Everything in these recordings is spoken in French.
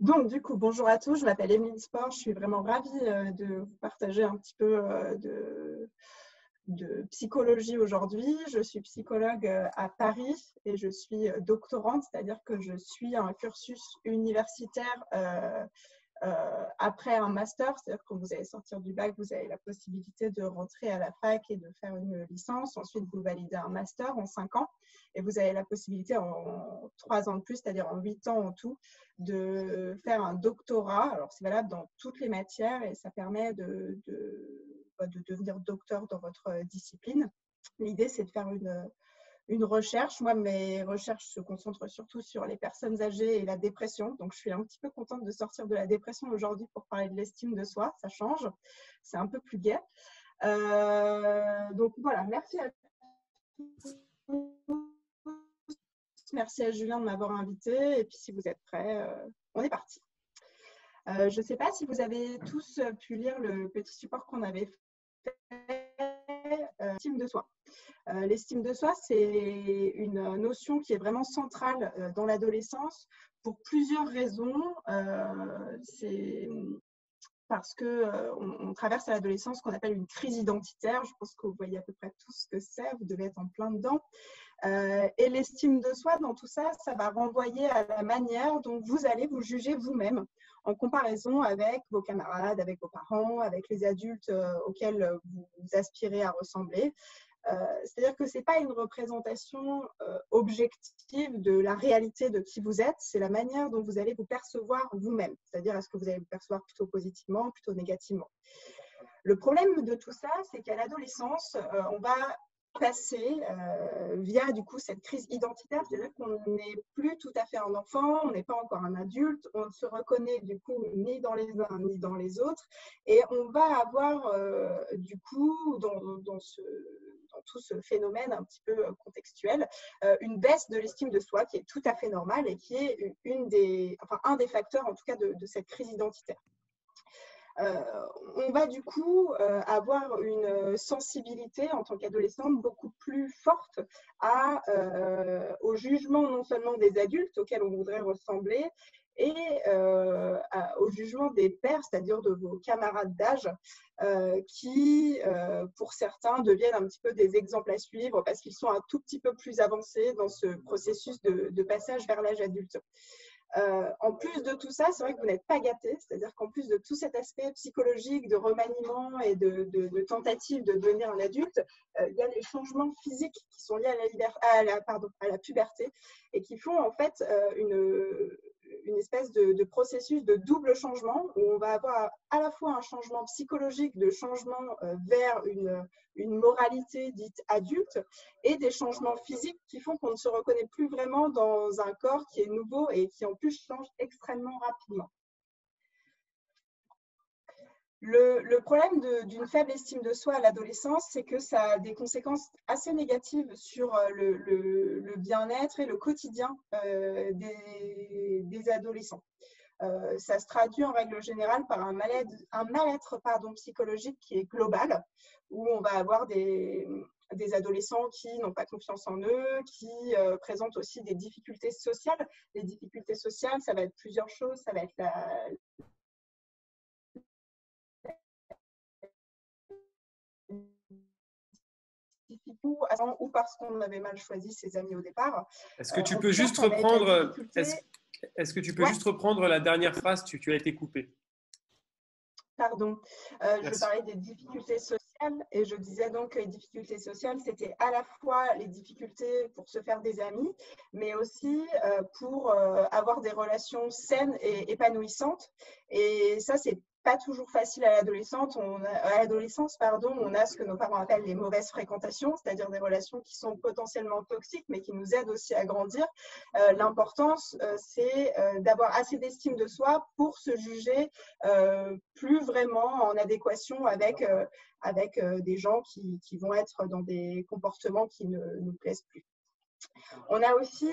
Donc, du coup, bonjour à tous, je m'appelle Émeline Spor, je suis vraiment ravie de vous partager un petit peu de psychologie aujourd'hui. Je suis psychologue à Paris et je suis doctorante, c'est-à-dire que je suis un cursus universitaire après un master, c'est-à-dire que quand vous allez sortir du bac, vous avez la possibilité de rentrer à la fac et de faire une licence. Ensuite, vous validez un master en 5 ans et vous avez la possibilité en 3 ans de plus, c'est-à-dire en 8 ans en tout, de faire un doctorat. Alors, c'est valable dans toutes les matières et ça permet de devenir docteur dans votre discipline. L'idée, c'est de faire une recherche. Moi, mes recherches se concentrent surtout sur les personnes âgées et la dépression. Donc, je suis un petit peu contente de sortir de la dépression aujourd'hui pour parler de l'estime de soi. Ça change. C'est un peu plus gai. Donc, voilà. Merci à tous. Merci à Julien de m'avoir invité. Et puis, si vous êtes prêts, on est parti. Je ne sais pas si vous avez tous pu lire le petit support qu'on avait fait. L'estime de soi. L'estime de soi, c'est une notion qui est vraiment centrale dans l'adolescence pour plusieurs raisons. C'est parce qu'on traverse à l'adolescence ce qu'on appelle une crise identitaire. Je pense que vous voyez à peu près tout ce que c'est, vous devez être en plein dedans. Et l'estime de soi, dans tout ça, ça va renvoyer à la manière dont vous allez vous juger vous-même en comparaison avec vos camarades, avec vos parents, avec les adultes auxquels vous aspirez à ressembler. C'est-à-dire que ce n'est pas une représentation objective de la réalité de qui vous êtes, c'est la manière dont vous allez vous percevoir vous-même. C'est-à-dire, est-ce que vous allez vous percevoir plutôt positivement, plutôt négativement. Le problème de tout ça, c'est qu'à l'adolescence, on va passer via du coup cette crise identitaire, c'est-à-dire qu'on n'est plus tout à fait un enfant, on n'est pas encore un adulte, on ne se reconnaît du coup ni dans les uns ni dans les autres, et on va avoir du coup dans tout ce phénomène un petit peu contextuel, une baisse de l'estime de soi qui est tout à fait normale et qui est un des facteurs en tout cas de cette crise identitaire. On va du coup avoir une sensibilité en tant qu'adolescente beaucoup plus forte au jugement non seulement des adultes auxquels on voudrait ressembler et au jugement des pairs, c'est-à-dire de vos camarades d'âge qui, pour certains, deviennent un petit peu des exemples à suivre parce qu'ils sont un tout petit peu plus avancés dans ce processus de passage vers l'âge adulte. En plus de tout ça, c'est vrai que vous n'êtes pas gâté, c'est-à-dire qu'en plus de tout cet aspect psychologique de remaniement et de tentative de devenir un adulte, il y a les changements physiques qui sont liés à la puberté et qui font en fait une espèce de processus de double changement où on va avoir à la fois un changement psychologique, de changement vers une moralité dite adulte et des changements physiques qui font qu'on ne se reconnaît plus vraiment dans un corps qui est nouveau et qui en plus change extrêmement rapidement. Le problème d'une faible estime de soi à l'adolescence, c'est que ça a des conséquences assez négatives sur le bien-être et le quotidien des adolescents. Ça se traduit en règle générale par un mal-être psychologique qui est global, où on va avoir des adolescents qui n'ont pas confiance en eux, qui présentent aussi des difficultés sociales. Les difficultés sociales, ça va être plusieurs choses, ça va être ou parce qu'on avait mal choisi ses amis au départ. Est-ce que tu peux juste reprendre la dernière phrase, tu as été coupée. Pardon, je parlais des difficultés sociales et je disais donc que les difficultés sociales, c'était à la fois les difficultés pour se faire des amis, mais aussi pour avoir des relations saines et épanouissantes. Et ça, c'est pas toujours facile à l'adolescence, on a ce que nos parents appellent les mauvaises fréquentations, c'est-à-dire des relations qui sont potentiellement toxiques mais qui nous aident aussi à grandir. L'importance, c'est d'avoir assez d'estime de soi pour se juger plus vraiment en adéquation avec des gens qui vont être dans des comportements qui ne nous plaisent plus. On a aussi,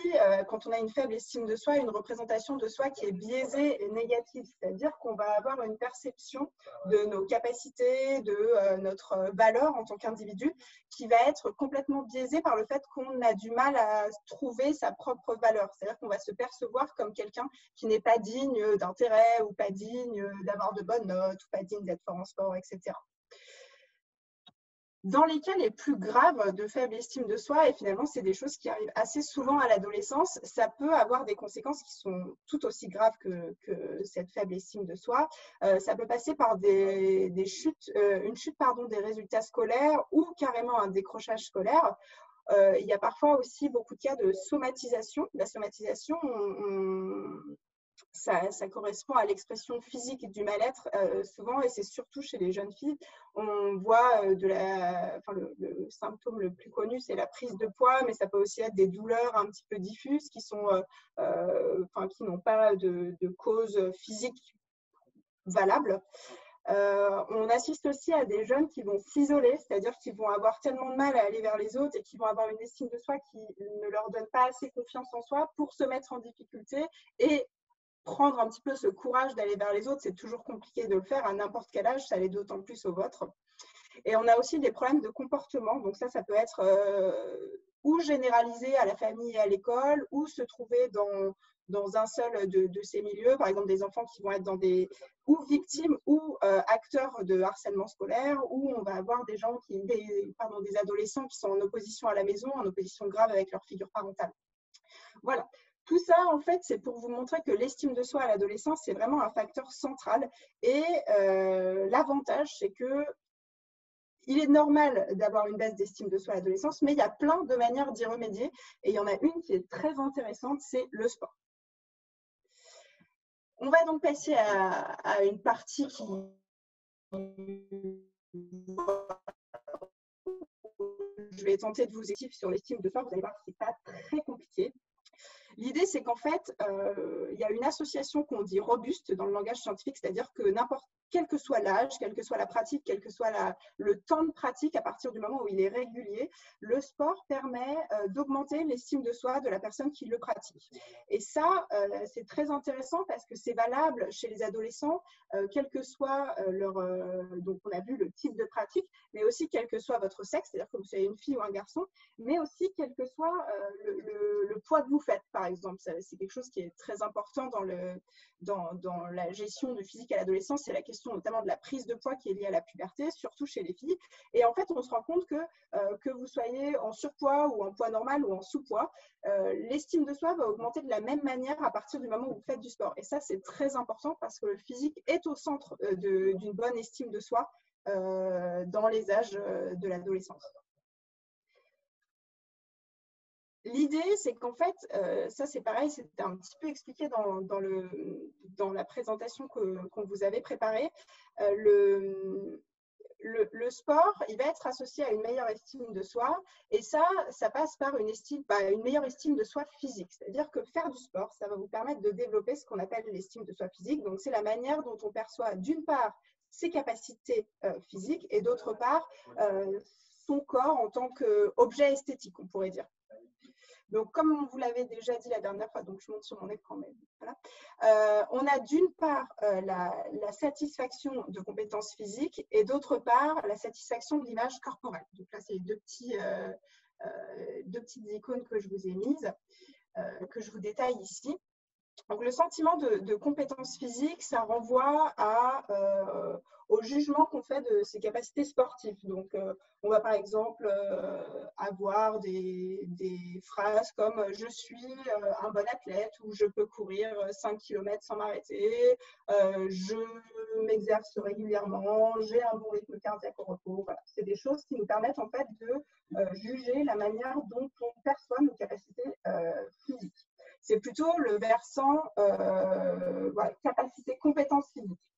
quand on a une faible estime de soi, une représentation de soi qui est biaisée et négative, c'est-à-dire qu'on va avoir une perception de nos capacités, de notre valeur en tant qu'individu, qui va être complètement biaisée par le fait qu'on a du mal à trouver sa propre valeur, c'est-à-dire qu'on va se percevoir comme quelqu'un qui n'est pas digne d'intérêt ou pas digne d'avoir de bonnes notes ou pas digne d'être fort en sport, etc. Dans les cas les plus graves de faible estime de soi, et finalement, c'est des choses qui arrivent assez souvent à l'adolescence, ça peut avoir des conséquences qui sont tout aussi graves que cette faible estime de soi. Ça peut passer par une chute des résultats scolaires ou carrément un décrochage scolaire. Il y a parfois aussi beaucoup de cas de somatisation. La somatisation, ça correspond à l'expression physique du mal-être souvent, et c'est surtout chez les jeunes filles. On voit le symptôme le plus connu, c'est la prise de poids, mais ça peut aussi être des douleurs un petit peu diffuses qui n'ont pas de cause physique valable. On assiste aussi à des jeunes qui vont s'isoler, c'est-à-dire qu'ils vont avoir tellement de mal à aller vers les autres et qui vont avoir une estime de soi qui ne leur donne pas assez confiance en soi pour se mettre en difficulté et prendre un petit peu ce courage d'aller vers les autres. C'est toujours compliqué de le faire à n'importe quel âge, ça l'est d'autant plus au vôtre. Et on a aussi des problèmes de comportement, donc ça peut être ou généralisé à la famille et à l'école, ou se trouver dans un seul de ces milieux, par exemple des enfants qui vont être ou victimes ou acteurs de harcèlement scolaire, où on va avoir des adolescents qui sont en opposition à la maison, en opposition grave avec leur figure parentale. Voilà. Tout ça, en fait, c'est pour vous montrer que l'estime de soi à l'adolescence, c'est vraiment un facteur central. Et l'avantage, c'est que il est normal d'avoir une baisse d'estime de soi à l'adolescence, mais il y a plein de manières d'y remédier. Et il y en a une qui est très intéressante, c'est le sport. On va donc passer à une partie qui... Je vais tenter de vous expliquer sur l'estime de soi. Vous allez voir que ce n'est pas très compliqué. L'idée, c'est qu'en fait, il y a une association qu'on dit robuste dans le langage scientifique, c'est-à-dire que quel que soit l'âge, quelle que soit la pratique, quel que soit le temps de pratique, à partir du moment où il est régulier, le sport permet d'augmenter l'estime de soi de la personne qui le pratique. Et ça, c'est très intéressant parce que c'est valable chez les adolescents, quel que soit donc on a vu le type de pratique, mais aussi quel que soit votre sexe, c'est-à-dire que vous soyez une fille ou un garçon, mais aussi quel que soit le poids que vous faites, par exemple. C'est quelque chose qui est très important dans la gestion du physique à l'adolescence, c'est la question notamment de la prise de poids qui est liée à la puberté, surtout chez les filles. Et en fait, on se rend compte que vous soyez en surpoids ou en poids normal ou en sous-poids, l'estime de soi va augmenter de la même manière à partir du moment où vous faites du sport. Et ça, c'est très important parce que le physique est au centre d'une bonne estime de soi dans les âges de l'adolescence. L'idée, c'est qu'en fait, ça c'est pareil, c'était un petit peu expliqué dans la présentation qu'on vous avait préparée. Le sport, il va être associé à une meilleure estime de soi, et ça passe par une meilleure estime de soi physique. C'est-à-dire que faire du sport, ça va vous permettre de développer ce qu'on appelle l'estime de soi physique. Donc, c'est la manière dont on perçoit d'une part ses capacités physiques et d'autre part son corps en tant qu'objet esthétique, on pourrait dire. Donc, comme on vous l'avait déjà dit la dernière fois, donc je monte sur mon écran, mais voilà. On a d'une part la satisfaction de compétences physiques et d'autre part la satisfaction de l'image corporelle. Donc là, c'est les deux petites icônes que je vous ai mises, que je vous détaille ici. Donc, le sentiment de compétence physique, ça renvoie au jugement qu'on fait de ses capacités sportives. Donc, on va par exemple avoir des phrases comme « je suis un bon athlète » ou « je peux courir 5 km sans m'arrêter »,« je m'exerce régulièrement »,« j'ai un bon rythme cardiaque au repos ». Voilà. C'est des choses qui nous permettent en fait de juger la manière dont on perçoit nos capacités physiques. C'est plutôt le versant capacité, compétence physique.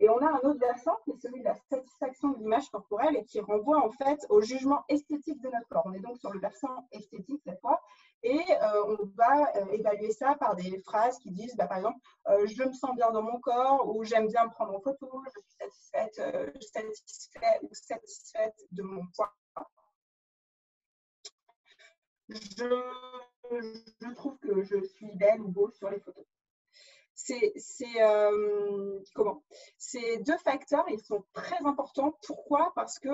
Et on a un autre versant qui est celui de la satisfaction de l'image corporelle et qui renvoie en fait au jugement esthétique de notre corps. On est donc sur le versant esthétique cette fois et on va évaluer ça par des phrases qui disent par exemple « je me sens bien dans mon corps » ou « j'aime bien me prendre en photo », « je suis satisfaite ou satisfaite de mon poids ». je trouve que je suis belle ou beau sur les photos. Ces deux facteurs, ils sont très importants. Pourquoi? Parce que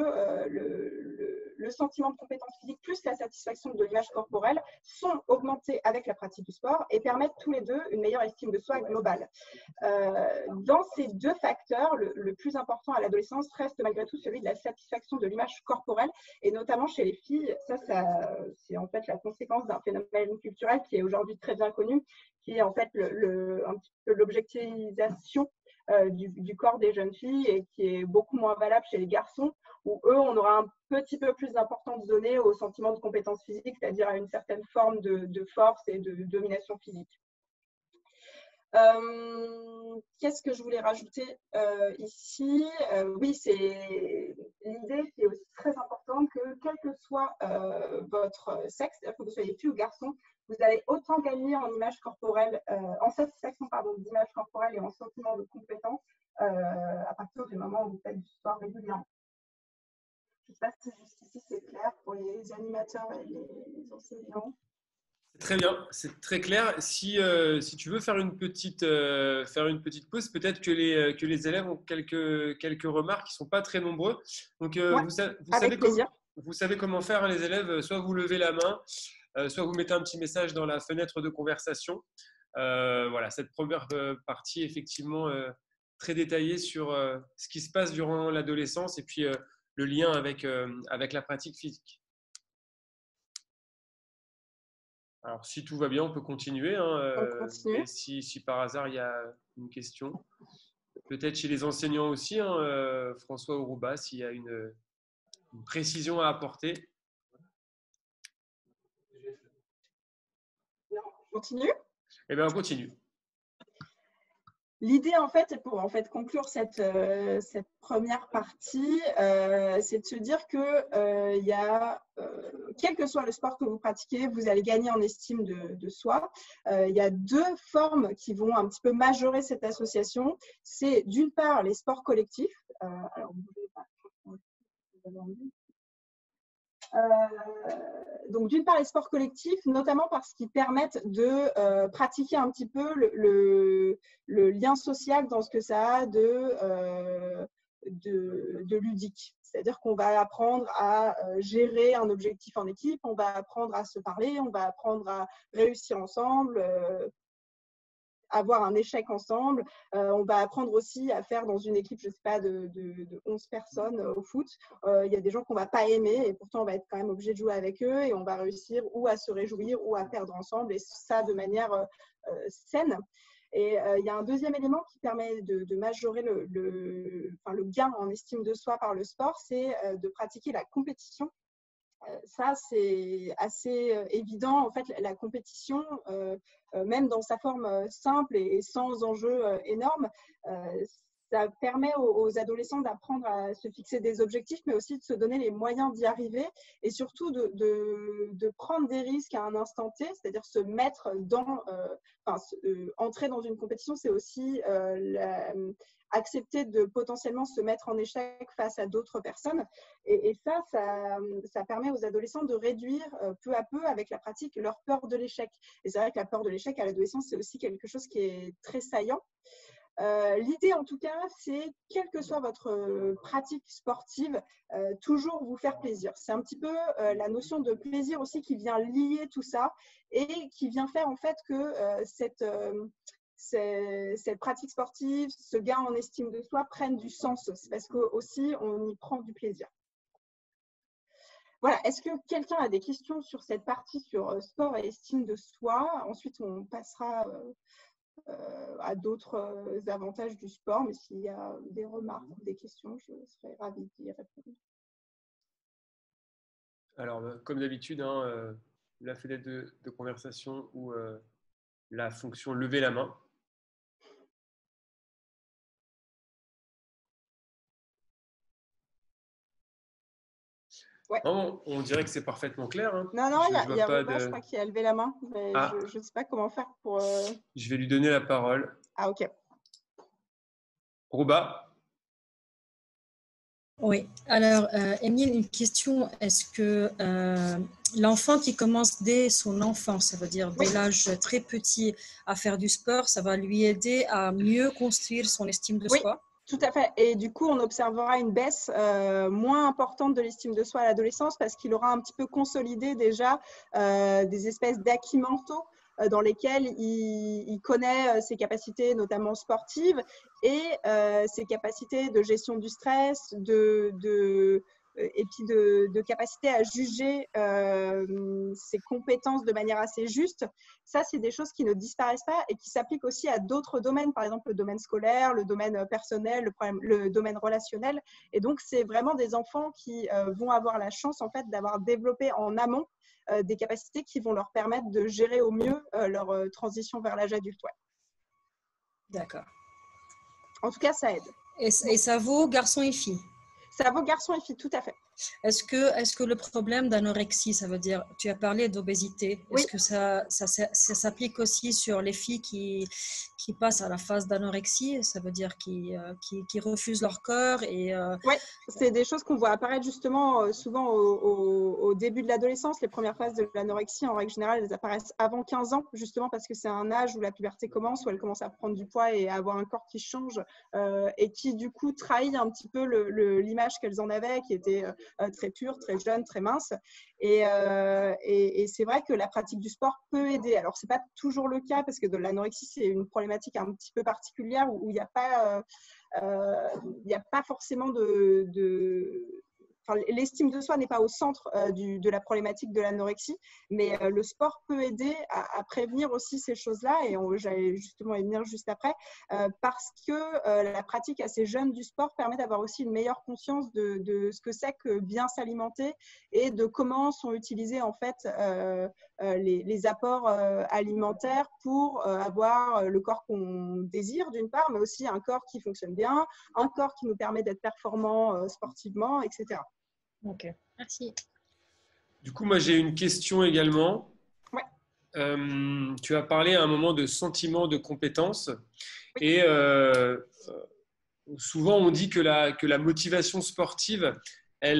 le sentiment de compétence physique plus la satisfaction de l'image corporelle sont augmentés avec la pratique du sport et permettent tous les deux une meilleure estime de soi globale. Dans ces deux facteurs, le plus important à l'adolescence reste malgré tout celui de la satisfaction de l'image corporelle, et notamment chez les filles. Ça c'est en fait la conséquence d'un phénomène culturel qui est aujourd'hui très bien connu, qui est en fait un petit peu l'objectivisation du corps des jeunes filles, et qui est beaucoup moins valable chez les garçons, où eux, on aura un petit peu plus d'importance donnée au sentiment de compétence physique, c'est-à-dire à une certaine forme de force et de domination physique. Qu'est-ce que je voulais rajouter ici? Oui, c'est l'idée qui est aussi très importante, que quel que soit votre sexe, que vous soyez fille ou garçon, vous allez autant gagner en image corporelle, en satisfaction d'image corporelle et en sentiment de compétence à partir du moment où vous faites du sport régulièrement. Je ne sais pas si jusqu'ici c'est clair pour les animateurs et les enseignants. Très bien, c'est très clair. Si tu veux faire une petite pause, peut-être que les élèves ont quelques remarques qui ne sont pas très nombreuses. Donc, ouais, vous savez comment faire, hein, les élèves. Soit vous levez la main, soit vous mettez un petit message dans la fenêtre de conversation. Voilà, cette première partie, effectivement, très détaillée sur ce qui se passe durant l'adolescence et puis le lien avec la pratique physique. Alors, si tout va bien, on peut continuer, hein. On continue. Et si par hasard, il y a une question, peut-être chez les enseignants aussi, hein, François ou Rouba, s'il y a une précision à apporter. Non, on continue. Eh bien, on continue. L'idée, en fait, pour conclure cette première partie, c'est de se dire que quel que soit le sport que vous pratiquez, vous allez gagner en estime de soi. Il y a deux formes qui vont un petit peu majorer cette association. C'est d'une part les sports collectifs. Alors, donc d'une part les sports collectifs, notamment parce qu'ils permettent de pratiquer un petit peu le lien social dans ce que ça a de ludique. C'est-à-dire qu'on va apprendre à gérer un objectif en équipe, on va apprendre à se parler, on va apprendre à réussir ensemble, avoir un échec ensemble. On va apprendre aussi à faire dans une équipe, je ne sais pas, de 11 personnes au foot. Il y a des gens qu'on ne va pas aimer et pourtant on va être quand même obligé de jouer avec eux, et on va réussir ou à se réjouir ou à perdre ensemble, et ça de manière saine. Et il y a un deuxième élément qui permet de majorer le gain en estime de soi par le sport, c'est de pratiquer la compétition. Ça, c'est assez évident. En fait, la compétition, même dans sa forme simple et sans enjeu énorme, ça permet aux adolescents d'apprendre à se fixer des objectifs, mais aussi de se donner les moyens d'y arriver, et surtout de prendre des risques à un instant T, c'est-à-dire se mettre entrer dans une compétition, c'est aussi accepter de potentiellement se mettre en échec face à d'autres personnes. Et ça permet aux adolescents de réduire peu à peu, avec la pratique, leur peur de l'échec. Et c'est vrai que la peur de l'échec à l'adolescence, c'est aussi quelque chose qui est très saillant. L'idée, en tout cas, c'est, quelle que soit votre pratique sportive, toujours vous faire plaisir. C'est un petit peu la notion de plaisir aussi qui vient lier tout ça, et qui vient faire en fait que cette pratique sportive, ce gain en estime de soi, prennent du sens. C'est parce qu'aussi, on y prend du plaisir. Voilà, est-ce que quelqu'un a des questions sur cette partie sur sport et estime de soi? Ensuite, on passera à d'autres avantages du sport, mais s'il y a des remarques ou des questions, je serais ravie d'y répondre. Alors, comme d'habitude, hein, la fenêtre de conversation ou la fonction lever la main. Ouais. Non, on dirait que c'est parfaitement clair, hein. Non, il y a Rouba, je crois, qui a levé la main, mais je ne sais pas comment faire pour… Je vais lui donner la parole. Ah, ok. Rouba. Oui, alors Émile, une question, est-ce que l'enfant qui commence dès son enfance, ça veut dire dès l'âge très petit, à faire du sport, ça va lui aider à mieux construire son estime de soi? Tout à fait. Et du coup, on observera une baisse moins importante de l'estime de soi à l'adolescence parce qu'il aura un petit peu consolidé déjà des espèces d'acquis mentaux dans lesquels il connaît ses capacités, notamment sportives, et ses capacités de gestion du stress, et puis de capacité à juger ses compétences de manière assez juste. Ça, c'est des choses qui ne disparaissent pas et qui s'appliquent aussi à d'autres domaines, par exemple le domaine scolaire, le domaine personnel, le domaine relationnel. Et donc, c'est vraiment des enfants qui vont avoir la chance en fait, d'avoir développé en amont des capacités qui vont leur permettre de gérer au mieux leur transition vers l'âge adulte. Ouais. D'accord. En tout cas, ça aide. Et ça vaut garçons et filles? Ça vaut garçons et filles, tout à fait. Est-ce que le problème d'anorexie, ça veut dire, tu as parlé d'obésité, oui. Est-ce que ça s'applique aussi sur les filles qui passent à la phase d'anorexie, ça veut dire qui refusent leur corps et, oui, c'est des choses qu'on voit apparaître justement souvent au début de l'adolescence. Les premières phases de l'anorexie, en règle générale, elles apparaissent avant 15 ans, justement parce que c'est un âge où la puberté commence, où elle commence à prendre du poids et à avoir un corps qui change et qui du coup trahit un petit peu l'image qu'elles en avaient, qui était très pure, très jeune, très mince. Et c'est vrai que la pratique du sport peut aider. Alors, ce n'est pas toujours le cas parce que de l'anorexie, c'est une problématique un petit peu particulière où il n'y a pas, forcément Enfin, l'estime de soi n'est pas au centre de la problématique de l'anorexie, mais le sport peut aider à prévenir aussi ces choses-là, et j'allais justement y venir juste après, parce que la pratique assez jeune du sport permet d'avoir aussi une meilleure conscience de ce que c'est que bien s'alimenter et de comment sont utilisés en fait les apports alimentaires pour avoir le corps qu'on désire d'une part, mais aussi un corps qui fonctionne bien, un corps qui nous permet d'être performant sportivement, etc. Ok, merci. Du coup, moi, j'ai une question également. Ouais. Tu as parlé à un moment de sentiment de compétence. Oui. Et souvent, on dit que la motivation sportive, elle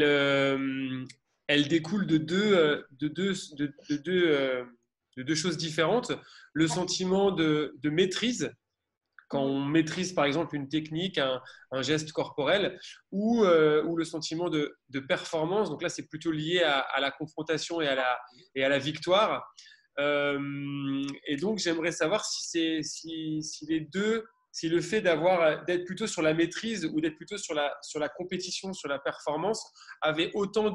découle de deux choses différentes. Le sentiment de maîtrise, quand on maîtrise par exemple une technique, un geste corporel, ou le sentiment de performance. Donc là, c'est plutôt lié à la confrontation et à la victoire. Et donc, j'aimerais savoir si le fait d'être plutôt sur la maîtrise ou d'être plutôt sur la compétition, sur la performance, avait autant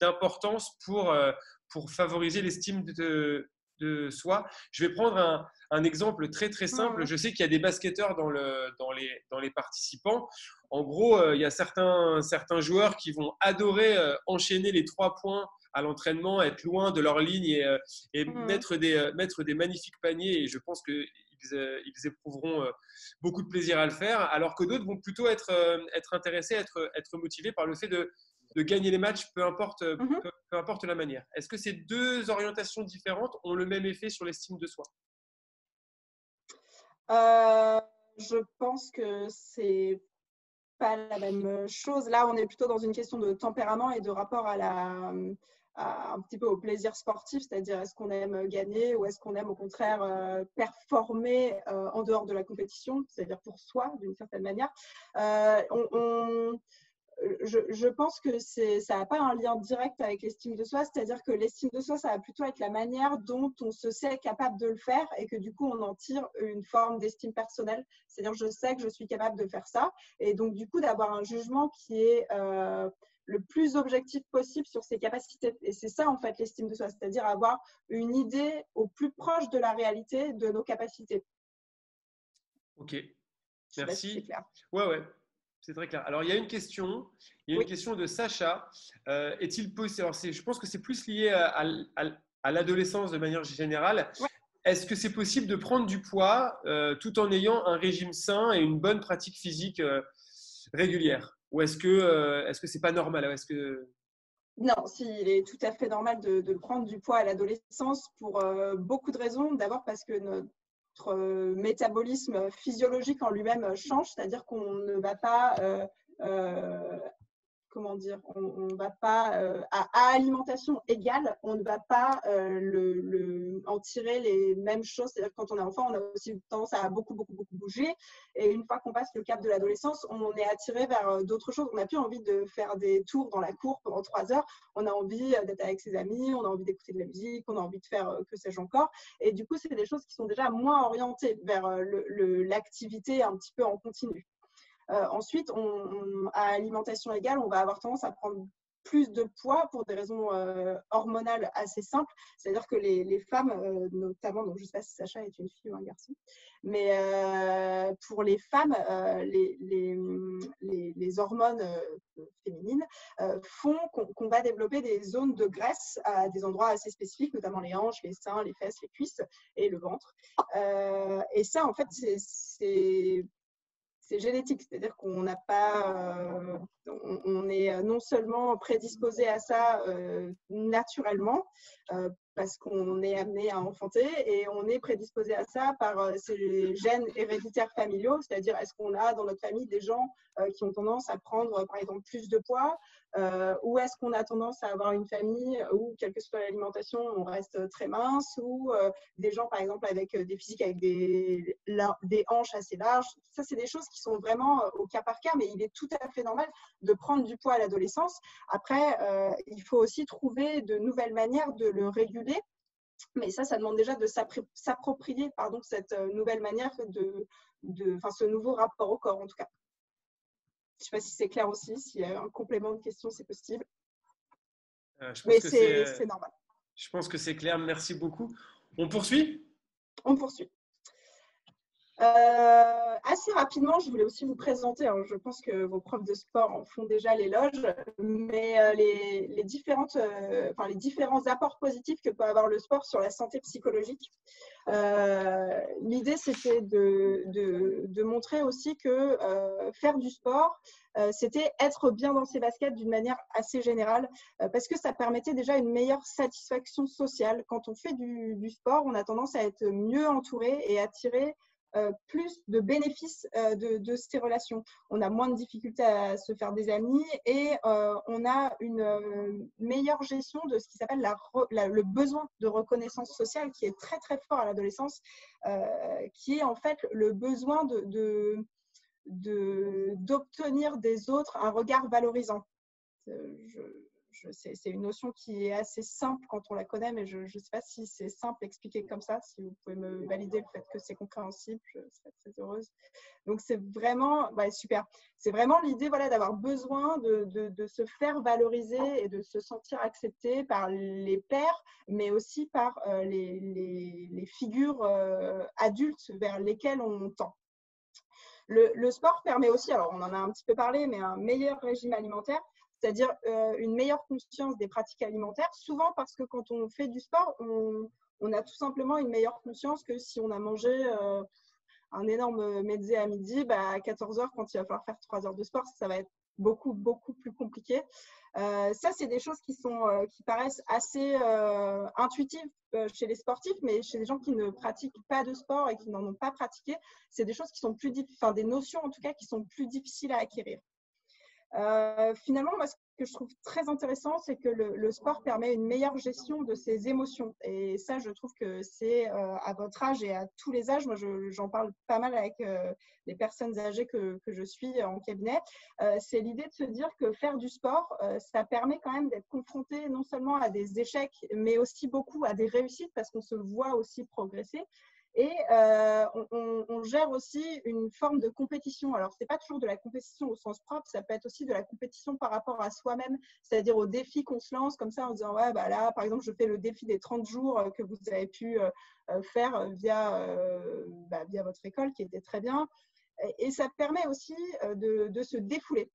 d'importance pour favoriser l'estime de soi. Je vais prendre un exemple très très simple. Je sais qu'il y a des basketteurs dans les participants. En gros, il y a certains joueurs qui vont adorer enchaîner les 3 points à l'entraînement, être loin de leur ligne et mettre des magnifiques paniers. Et je pense qu'ils éprouveront beaucoup de plaisir à le faire. Alors que d'autres vont plutôt être intéressés, être motivés par le fait de gagner les matchs, peu importe la manière. Est-ce que ces deux orientations différentes ont le même effet sur l'estime de soi? Je pense que c'est pas la même chose. Là, on est plutôt dans une question de tempérament et de rapport un petit peu au plaisir sportif, c'est-à-dire est-ce qu'on aime gagner ou est-ce qu'on aime au contraire performer en dehors de la compétition, c'est-à-dire pour soi d'une certaine manière. Je pense que ça n'a pas un lien direct avec l'estime de soi, c'est-à-dire que l'estime de soi, ça va plutôt être la manière dont on se sait capable de le faire et que du coup, on en tire une forme d'estime personnelle. C'est-à-dire, je sais que je suis capable de faire ça et donc du coup, d'avoir un jugement qui est le plus objectif possible sur ses capacités. Et c'est ça, en fait, l'estime de soi, c'est-à-dire avoir une idée au plus proche de la réalité de nos capacités. Ok, merci. C'est clair. Ouais. C'est très clair. Alors, il y a une question. Il y a une question de Sacha. Est-il possible, alors je pense que c'est plus lié à l'adolescence de manière générale. Ouais. Est-ce que c'est possible de prendre du poids tout en ayant un régime sain et une bonne pratique physique régulière? Ou est-ce que c'est pas normal? Non, il est tout à fait normal de prendre du poids à l'adolescence pour beaucoup de raisons. D'abord parce que notre métabolisme physiologique en lui-même change, c'est-à-dire qu'on ne va pas comment dire, on va pas, à alimentation égale, on ne va pas en tirer les mêmes choses. C'est-à-dire quand on est enfant, on a aussi tendance à beaucoup bouger. Et une fois qu'on passe le cap de l'adolescence, on est attiré vers d'autres choses. On n'a plus envie de faire des tours dans la cour pendant 3 heures. On a envie d'être avec ses amis, on a envie d'écouter de la musique, on a envie de faire que sais-je encore. Et du coup, c'est des choses qui sont déjà moins orientées vers l'activité un petit peu en continu. Ensuite, à alimentation égale, on va avoir tendance à prendre plus de poids pour des raisons hormonales assez simples. C'est-à-dire que les femmes, notamment, donc je ne sais pas si Sacha est une fille ou un garçon, mais pour les femmes, les hormones féminines font qu'on va développer des zones de graisse à des endroits assez spécifiques, notamment les hanches, les seins, les fesses, les cuisses et le ventre. Et ça, en fait, c'est génétique, c'est-à-dire qu'on n'a pas, on est non seulement prédisposé à ça naturellement, parce qu'on est amené à enfanter, et on est prédisposé à ça par ces gènes héréditaires familiaux, c'est-à-dire est-ce qu'on a dans notre famille des gens qui ont tendance à prendre par exemple plus de poids, ou est-ce qu'on a tendance à avoir une famille où, quelle que soit l'alimentation, on reste très mince, ou des gens par exemple avec des physiques avec des hanches assez larges. Ça, c'est des choses qui sont vraiment au cas par cas, mais il est tout à fait normal de prendre du poids à l'adolescence. Après, il faut aussi trouver de nouvelles manières de le réguler, mais ça demande déjà de s'approprier cette nouvelle manière, ce nouveau rapport au corps en tout cas. Je ne sais pas si c'est clair aussi, s'il y a un complément de question, c'est possible. Mais c'est normal. Je pense que c'est clair, merci beaucoup. On poursuit ? On poursuit. Assez rapidement, je voulais aussi vous présenter, hein, je pense que vos profs de sport en font déjà l'éloge, mais les différents apports positifs que peut avoir le sport sur la santé psychologique. L'idée, c'était de montrer aussi que faire du sport, c'était être bien dans ses baskets d'une manière assez générale, parce que ça permettait déjà une meilleure satisfaction sociale. Quand on fait du sport, on a tendance à être mieux entouré et attiré plus de bénéfices de ces relations. On a moins de difficultés à se faire des amis, et on a une meilleure gestion de ce qui s'appelle le besoin de reconnaissance sociale, qui est très très fort à l'adolescence, qui est en fait le besoin d'obtenir des autres un regard valorisant. C'est une notion qui est assez simple quand on la connaît, mais je ne sais pas si c'est simple expliqué comme ça. Si vous pouvez me valider le fait que c'est compréhensible, je serais très heureuse. Donc, c'est vraiment super. C'est vraiment l'idée, voilà, d'avoir besoin de se faire valoriser et de se sentir accepté par les pairs, mais aussi par les figures adultes vers lesquelles on tend. Le sport permet aussi, alors on en a un petit peu parlé, mais un meilleur régime alimentaire, c'est-à-dire une meilleure conscience des pratiques alimentaires, souvent parce que quand on fait du sport, on a tout simplement une meilleure conscience que si on a mangé un énorme mezzé à midi, à 14h, quand il va falloir faire 3 heures de sport, ça va être beaucoup plus compliqué. Ça, c'est des choses qui paraissent assez intuitives chez les sportifs, mais chez les gens qui ne pratiquent pas de sport et qui n'en ont pas pratiqué, c'est des choses qui sont des notions en tout cas qui sont plus difficiles à acquérir. Finalement, moi, ce que je trouve très intéressant, c'est que le sport permet une meilleure gestion de ses émotions, et ça, je trouve que c'est à votre âge et à tous les âges. Moi, j'en parle pas mal avec les personnes âgées que je suis en cabinet. C'est l'idée de se dire que faire du sport, ça permet quand même d'être confronté non seulement à des échecs, mais aussi beaucoup à des réussites, parce qu'on se voit aussi progresser. Et on gère aussi une forme de compétition. Alors, ce n'est pas toujours de la compétition au sens propre, ça peut être aussi de la compétition par rapport à soi-même, c'est-à-dire aux défis qu'on se lance comme ça en disant « ouais, là, par exemple, je fais le défi des 30 jours que vous avez pu faire via votre école, qui était très bien ». Et ça permet aussi de se défouler.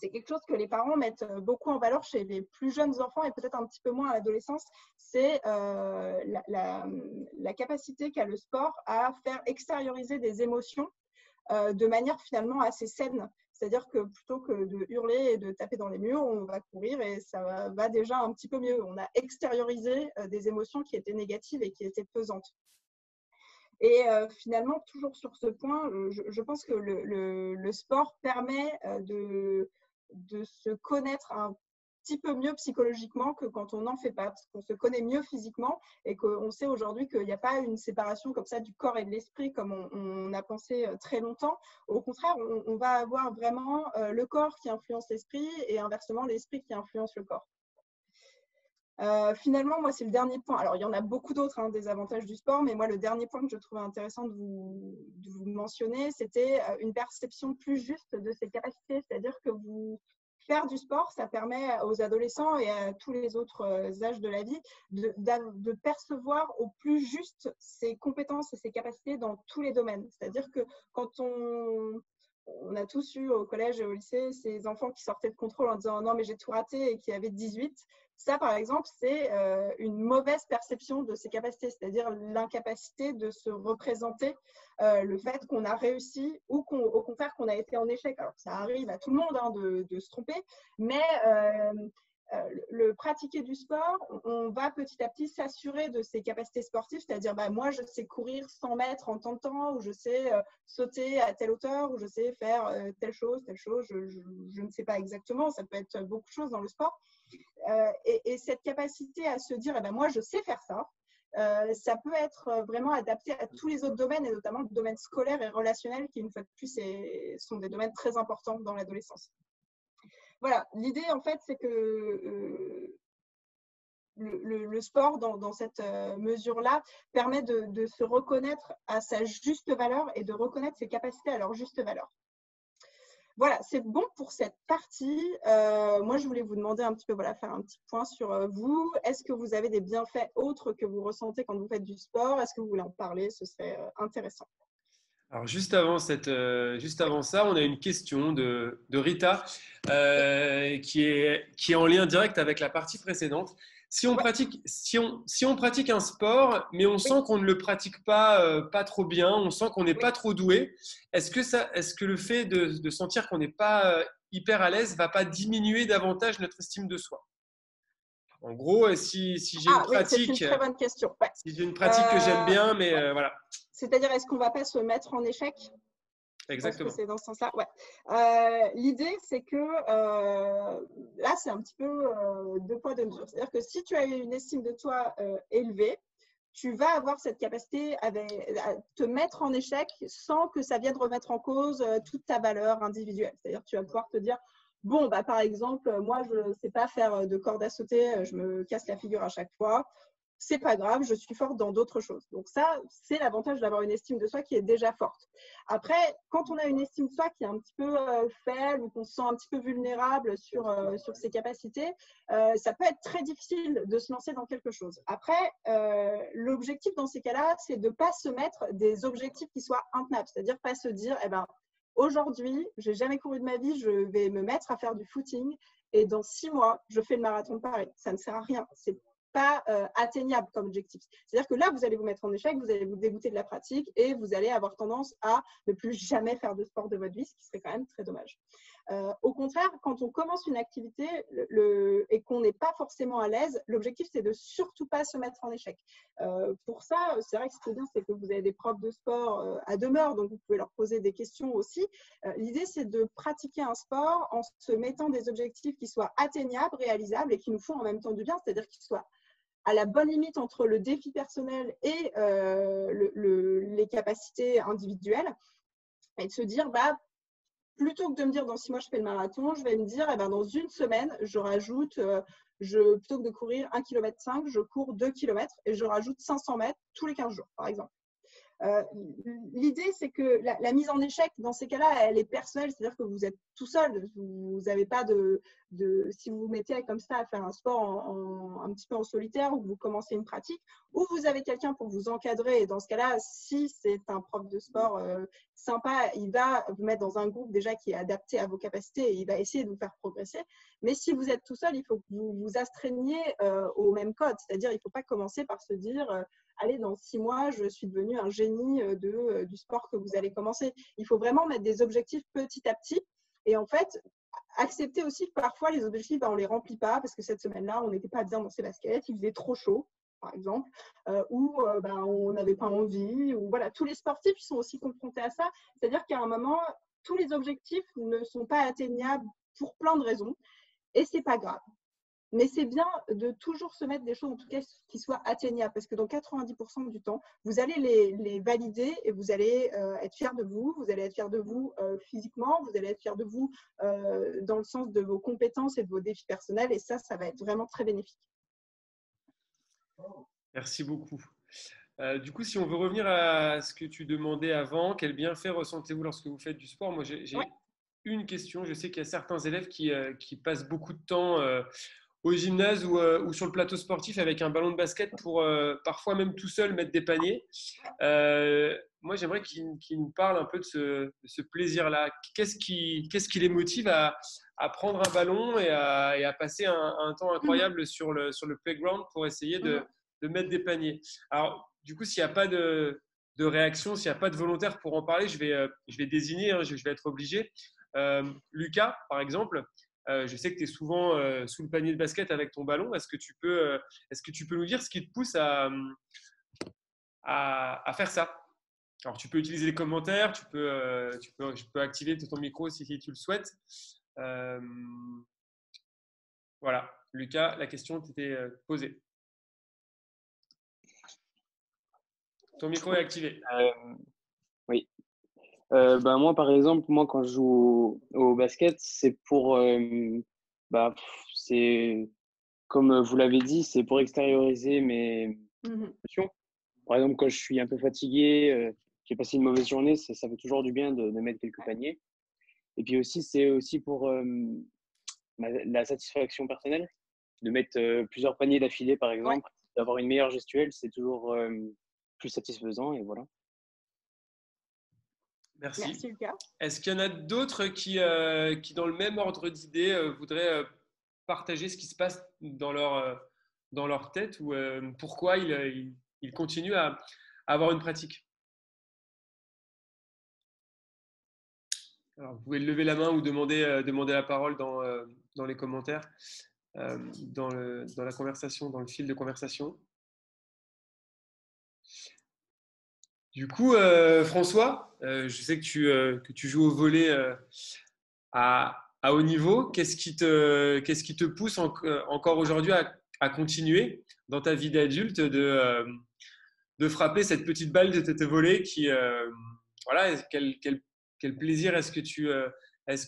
C'est quelque chose que les parents mettent beaucoup en valeur chez les plus jeunes enfants, et peut-être un petit peu moins à l'adolescence. C'est la capacité qu'a le sport à faire extérioriser des émotions de manière finalement assez saine. C'est-à-dire que plutôt que de hurler et de taper dans les murs, on va courir et ça va déjà un petit peu mieux. On a extériorisé des émotions qui étaient négatives et qui étaient pesantes. Et finalement, toujours sur ce point, je pense que le sport permet de se connaître un petit peu mieux psychologiquement que quand on n'en fait pas, parce qu'on se connaît mieux physiquement et qu'on sait aujourd'hui qu'il n'y a pas une séparation comme ça du corps et de l'esprit comme on a pensé très longtemps. Au contraire, on va avoir vraiment le corps qui influence l'esprit et inversement l'esprit qui influence le corps. Finalement, moi, c'est le dernier point. Alors, il y en a beaucoup d'autres, hein, des avantages du sport, mais moi, le dernier point que je trouvais intéressant de vous mentionner, c'était une perception plus juste de ses capacités, c'est-à-dire que faire du sport, ça permet aux adolescents et à tous les autres âges de la vie de percevoir au plus juste ses compétences et ses capacités dans tous les domaines. C'est-à-dire que quand on a tous eu au collège et au lycée ces enfants qui sortaient de contrôle en disant « non mais j'ai tout raté » et qui avaient 18, ça par exemple c'est une mauvaise perception de ses capacités, c'est-à-dire l'incapacité de se représenter le fait qu'on a réussi ou au contraire qu'on a été en échec. Alors ça arrive à tout le monde hein, de se tromper, mais le pratiquer du sport, on va petit à petit s'assurer de ses capacités sportives, c'est-à-dire bah, moi je sais courir 100 mètres en tant de temps, ou je sais sauter à telle hauteur, ou je sais faire telle chose, je ne sais pas exactement, ça peut être beaucoup de choses dans le sport. Et cette capacité à se dire eh ben, moi je sais faire ça, ça peut être vraiment adapté à tous les autres domaines, et notamment le domaine scolaire et relationnel qui, une fois de plus, sont des domaines très importants dans l'adolescence. Voilà, l'idée en fait, c'est que le sport, dans cette mesure-là, permet de se reconnaître à sa juste valeur et de reconnaître ses capacités à leur juste valeur. Voilà, c'est bon pour cette partie. Moi, je voulais vous demander un petit peu, voilà, faire un petit point sur vous. Est-ce que vous avez des bienfaits autres que vous ressentez quand vous faites du sport? Est-ce que vous voulez en parler? Ce serait intéressant. Alors, juste avant ça, on a une question de Rita qui est en lien direct avec la partie précédente. Si on pratique un sport, mais on sent qu'on ne le pratique pas trop bien, on sent qu'on n'est pas trop doué, est-ce que le fait de sentir qu'on n'est pas hyper à l'aise ne va pas diminuer davantage notre estime de soi ? En gros, si j'ai une pratique que j'aime bien, mais voilà. C'est-à-dire, est-ce qu'on ne va pas se mettre en échec? Exactement. C'est dans ce sens-là. Ouais. L'idée, c'est que là, c'est un petit peu deux poids, deux mesures. C'est-à-dire que si tu as une estime de toi élevée, tu vas avoir cette capacité à te mettre en échec sans que ça vienne remettre en cause toute ta valeur individuelle. C'est-à-dire que tu vas pouvoir te dire… Bon, bah, par exemple, moi, je ne sais pas faire de corde à sauter, je me casse la figure à chaque fois. C'est pas grave, je suis forte dans d'autres choses. Donc ça, c'est l'avantage d'avoir une estime de soi qui est déjà forte. Après, quand on a une estime de soi qui est un petit peu faible ou qu'on se sent un petit peu vulnérable sur ses capacités, ça peut être très difficile de se lancer dans quelque chose. Après, l'objectif dans ces cas-là, c'est de ne pas se mettre des objectifs qui soient intenables, c'est-à-dire pas se dire… eh ben, aujourd'hui, je n'ai jamais couru de ma vie, je vais me mettre à faire du footing et dans 6 mois, je fais le marathon de Paris. Ça ne sert à rien, c'est pas atteignable comme objectif. C'est-à-dire que là, vous allez vous mettre en échec, vous allez vous dégoûter de la pratique et vous allez avoir tendance à ne plus jamais faire de sport de votre vie, ce qui serait quand même très dommage. Au contraire, quand on commence une activité et qu'on n'est pas forcément à l'aise, l'objectif, c'est de surtout pas se mettre en échec. Pour ça, c'est vrai que ce qui est bien, c'est que vous avez des profs de sport à demeure, donc vous pouvez leur poser des questions aussi. L'idée, c'est de pratiquer un sport en se mettant des objectifs qui soient atteignables, réalisables et qui nous font en même temps du bien, c'est-à-dire qu'ils soient à la bonne limite entre le défi personnel et les capacités individuelles, et de se dire… bah, plutôt que de me dire dans 6 mois je fais le marathon, je vais me dire eh ben, dans une semaine, je rajoute, plutôt que de courir 1,5 km, je cours 2 km et je rajoute 500 mètres tous les 15 jours, par exemple. L'idée, c'est que la mise en échec, dans ces cas-là, elle est personnelle, c'est-à-dire que vous êtes tout seul, vous n'avez pas si vous vous mettez comme ça à faire un sport un petit peu en solitaire ou que vous commencez une pratique, ou vous avez quelqu'un pour vous encadrer, et dans ce cas-là, si c'est un prof de sport sympa, il va vous mettre dans un groupe déjà qui est adapté à vos capacités et il va essayer de vous faire progresser, mais si vous êtes tout seul, il faut que vous vous astreigniez au même code, c'est-à-dire il ne faut pas commencer par se dire… allez, dans 6 mois, je suis devenue un génie du sport que vous allez commencer. Il faut vraiment mettre des objectifs petit à petit et en fait, accepter aussi que parfois, les objectifs, ben, on ne les remplit pas parce que cette semaine-là, on n'était pas bien dans ses baskets, il faisait trop chaud, par exemple, ou ben, on n'avait pas envie. Ou, voilà. Tous les sportifs ils sont aussi confrontés à ça. C'est-à-dire qu'à un moment, tous les objectifs ne sont pas atteignables pour plein de raisons et c'est pas grave. Mais c'est bien de toujours se mettre des choses, en tout cas, qui soient atteignables. Parce que dans 90% du temps, vous allez les valider et vous allez être fiers de vous. Vous allez être fiers de vous physiquement. Vous allez être fiers de vous dans le sens de vos compétences et de vos défis personnels. Et ça, ça va être vraiment très bénéfique. Merci beaucoup. Du coup, si on veut revenir à ce que tu demandais avant, quel bienfait ressentez-vous lorsque vous faites du sport? Moi, j'ai ouais. Une question. Je sais qu'il y a certains élèves qui passent beaucoup de temps... au gymnase ou sur le plateau sportif avec un ballon de basket pour parfois même tout seul mettre des paniers. Moi, j'aimerais qu'ils nous parlent un peu de ce plaisir-là. Qu'est-ce qui les motive à prendre un ballon et à passer un temps incroyable sur le playground pour essayer de mettre des paniers? Alors, du coup, s'il n'y a pas de réaction, s'il n'y a pas de volontaire pour en parler, je vais désigner, hein, je vais être obligé. Lucas, par exemple. Je sais que tu es souvent sous le panier de basket avec ton ballon. Est-ce que tu peux nous dire ce qui te pousse à faire ça? Alors, tu peux utiliser les commentaires, tu peux activer ton micro si tu le souhaites. Voilà, Lucas, la question t'était posée. Ton micro est activé. Oui. Moi, par exemple, quand je joue au basket, c'est pour, c'est comme vous l'avez dit, c'est pour extérioriser mes émotions. Par exemple, quand je suis un peu fatigué, j'ai passé une mauvaise journée, ça fait toujours du bien de mettre quelques paniers. Et puis aussi, c'est aussi pour la satisfaction personnelle, de mettre plusieurs paniers d'affilée, par exemple, d'avoir une meilleure gestuelle, c'est toujours plus satisfaisant et voilà. Merci Lucas. Est-ce qu'il y en a d'autres qui dans le même ordre d'idées, voudraient partager ce qui se passe dans leur tête ou pourquoi ils continuent à avoir une pratique? Alors, vous pouvez lever la main ou demander la parole dans les commentaires, dans la conversation, dans le fil de conversation. Du coup, François, je sais que tu joues au volley à haut niveau. Qu'est-ce qui te pousse encore aujourd'hui à continuer dans ta vie d'adulte de frapper cette petite balle de tête volée qui, voilà, quel plaisir est-ce que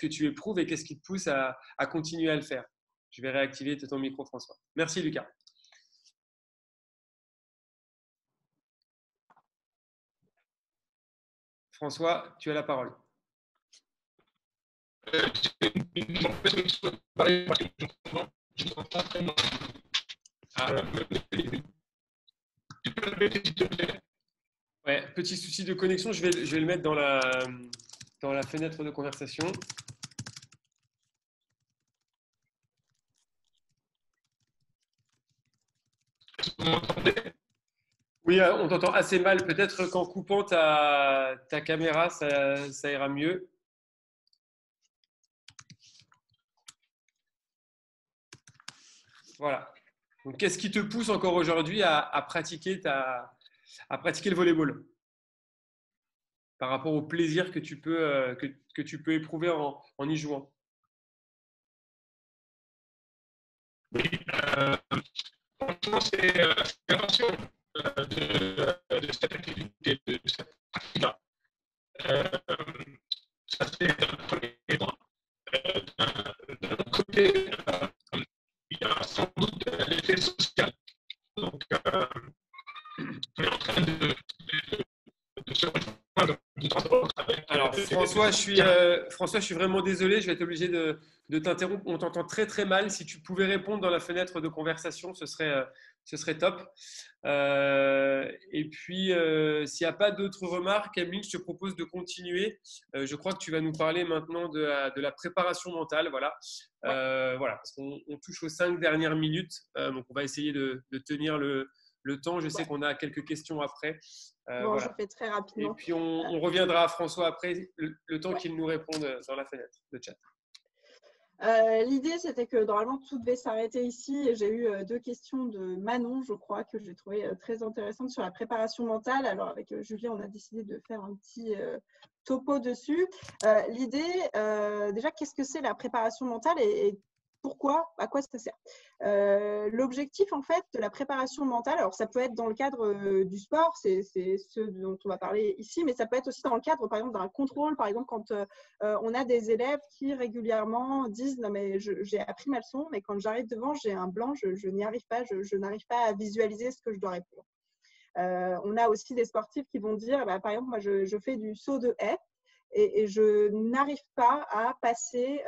tu éprouves et qu'est-ce qui te pousse à continuer à le faire? Je vais réactiver ton micro, François. Merci, Lucas. François, tu as la parole. Ouais, petit souci de connexion, je vais le mettre dans la fenêtre de conversation. Vous m'entendez ? Oui, on t'entend assez mal. Peut-être qu'en coupant ta caméra, ça ira mieux. Voilà. Donc, qu'est-ce qui te pousse encore aujourd'hui à pratiquer le volleyball par rapport au plaisir que tu peux éprouver en y jouant? Oui, franchement, c'est passionnant. De cette activité, de cette partie-là. Ça, c'est un premier point. D'un autre côté, il y a sans doute l'effet social. Donc, on est en train de se rejoindre. Alors, François, je suis vraiment désolé, je vais être obligé de t'interrompre. On t'entend très très mal. Si tu pouvais répondre dans la fenêtre de conversation, ce serait top. Et puis, s'il n'y a pas d'autres remarques, Émeline, je te propose de continuer. Je crois que tu vas nous parler maintenant de la préparation mentale. Voilà, voilà, parce qu'on touche aux 5 dernières minutes. Donc, on va essayer de tenir le temps. Je sais qu'on a quelques questions après. Voilà. Je fais très rapidement. Et puis, on reviendra à François après, le temps qu'il nous réponde dans la fenêtre de chat. L'idée, c'était que normalement, tout devait s'arrêter ici. J'ai eu 2 questions de Manon, je crois, que j'ai trouvées très intéressantes sur la préparation mentale. Alors, avec Julien, on a décidé de faire un petit topo dessus. L'idée, déjà, qu'est-ce que c'est la préparation mentale et pourquoi, à quoi ça sert? L'objectif en fait de la préparation mentale, alors ça peut être dans le cadre du sport, c'est ce dont on va parler ici, mais ça peut être aussi dans le cadre par exemple d'un contrôle, par exemple quand on a des élèves qui régulièrement disent « non mais j'ai appris ma leçon, mais quand j'arrive devant j'ai un blanc, je n'y arrive pas, je n'arrive pas à visualiser ce que je dois répondre ». On a aussi des sportifs qui vont dire bah, « par exemple moi je fais du saut de haie et je n'arrive pas à passer…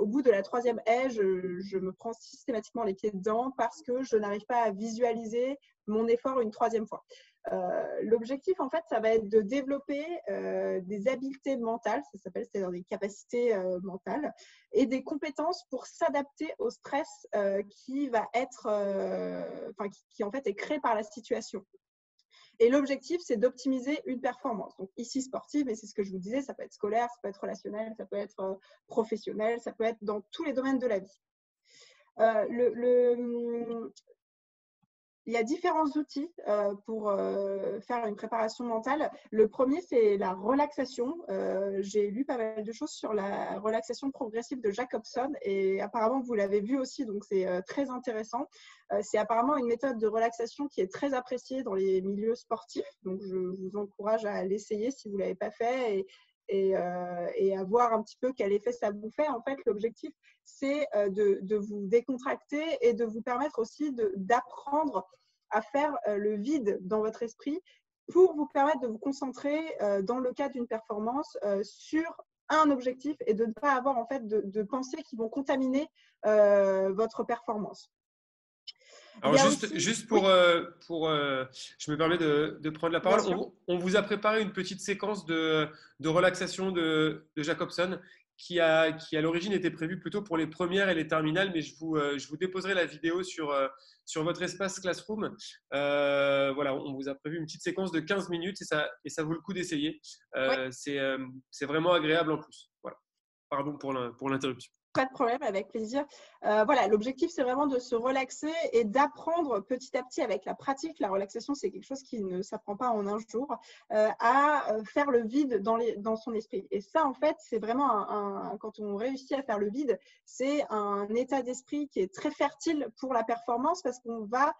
au bout de la troisième haie, je me prends systématiquement les pieds dedans parce que je n'arrive pas à visualiser mon effort une troisième fois. L'objectif, en fait, ça va être de développer des habiletés mentales, ça s'appelle, c'est-à-dire des capacités mentales, et des compétences pour s'adapter au stress qui va être, qui en fait est créé par la situation. Et l'objectif, c'est d'optimiser une performance. Donc ici, sportive, mais c'est ce que je vous disais, ça peut être scolaire, ça peut être relationnel, ça peut être professionnel, ça peut être dans tous les domaines de la vie. Il y a différents outils pour faire une préparation mentale. Le premier, c'est la relaxation. J'ai lu pas mal de choses sur la relaxation progressive de Jacobson et apparemment, vous l'avez vu aussi, donc c'est très intéressant. C'est apparemment une méthode de relaxation qui est très appréciée dans les milieux sportifs. Donc, je vous encourage à l'essayer si vous ne l'avez pas fait et à voir un petit peu quel effet ça vous fait. En fait, l'objectif, c'est de vous décontracter et de vous permettre aussi d'apprendre à faire le vide dans votre esprit pour vous permettre de vous concentrer dans le cadre d'une performance sur un objectif et de ne pas avoir en fait de pensées qui vont contaminer votre performance. Alors juste pour je me permets de prendre la parole, on vous a préparé une petite séquence de relaxation de Jacobson qui à l'origine était prévue plutôt pour les premières et les terminales, mais je vous déposerai la vidéo sur votre espace Classroom. Voilà, on vous a prévu une petite séquence de 15 minutes et ça vaut le coup d'essayer. Ouais. C'est vraiment agréable en plus. Voilà. Pardon pour l'interruption. Pas de problème, avec plaisir. Voilà, l'objectif, c'est vraiment de se relaxer et d'apprendre petit à petit avec la pratique. La relaxation, c'est quelque chose qui ne s'apprend pas en un jour, à faire le vide dans son esprit. Et ça, en fait, c'est vraiment quand on réussit à faire le vide, c'est un état d'esprit qui est très fertile pour la performance parce qu'on va,